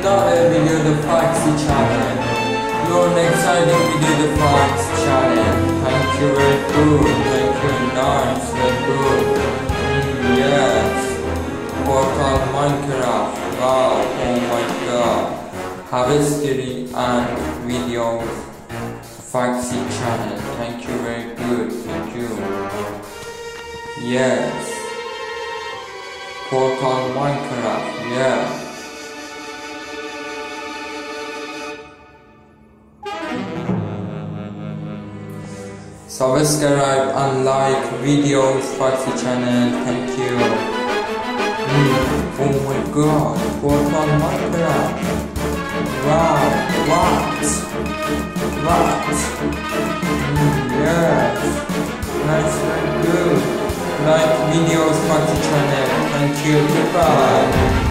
another video of the Foxy Channel. Your next exciting video the Foxy Channel. Thank you very good, thank you nice, very good. Yes. Portal Minecraft. Wow, oh my god. Harvesting and video Foxy Channel. Thank you very good, thank you. Yes. Portal Minecraft, yeah. Subscribe and like videos, Foxy Channel, thank you. Oh my god, Portal Minecraft. Wow, what? Yes, that's very good. Like videos, Foxy Channel, thank you, goodbye.